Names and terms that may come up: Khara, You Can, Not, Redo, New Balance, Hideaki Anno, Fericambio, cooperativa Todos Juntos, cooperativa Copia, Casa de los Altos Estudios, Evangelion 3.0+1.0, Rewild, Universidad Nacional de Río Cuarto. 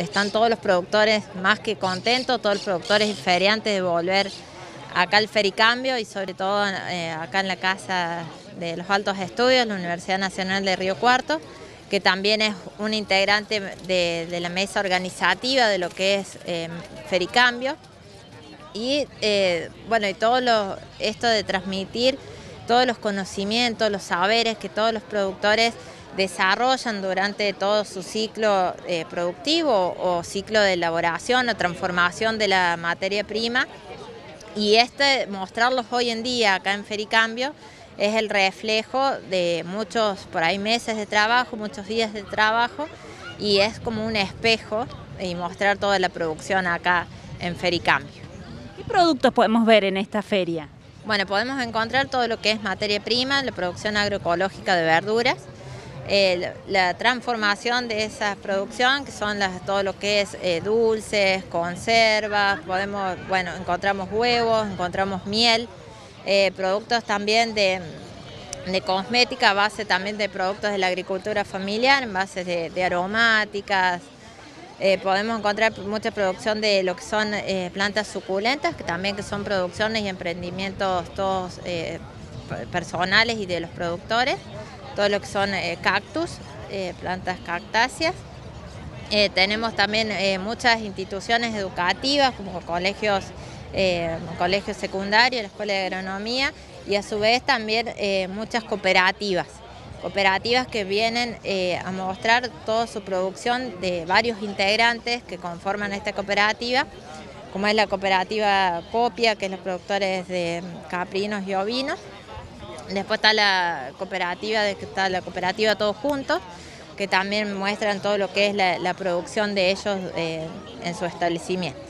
están todos los productores más que contentos, todos los productores y feriantes de volver acá al Fericambio y sobre todo acá en la Casa de los Altos Estudios, la Universidad Nacional de Río Cuarto, que también es un integrante de la mesa organizativa de lo que es Fericambio. Y bueno, y todo esto de transmitir todos los conocimientos, los saberes que todos los productores desarrollan durante todo su ciclo productivo o ciclo de elaboración o transformación de la materia prima. Y mostrarlos hoy en día acá en Fericambio es el reflejo de muchos, por ahí, meses de trabajo, muchos días de trabajo, y es como un espejo y mostrar toda la producción acá en Fericambio. ¿Qué productos podemos ver en esta feria? Bueno, podemos encontrar todo lo que es materia prima, la producción agroecológica de verduras, la transformación de esa producción, que son todo lo que es dulces, conservas, bueno, encontramos huevos, encontramos miel, productos también de cosmética, a base también de productos de la agricultura familiar, en base de aromáticas. Podemos encontrar mucha producción de lo que son plantas suculentas, que son producciones y emprendimientos todos personales y de los productores. Todo lo que son cactus, plantas cactáceas. Tenemos también muchas instituciones educativas, como colegios secundarios, la Escuela de Agronomía, y a su vez también muchas cooperativas que vienen a mostrar toda su producción de varios integrantes que conforman esta cooperativa, como es la cooperativa Copia, que es los productores de caprinos y ovinos. Después está la cooperativa Todos Juntos, que también muestran todo lo que es la producción de ellos en su establecimiento.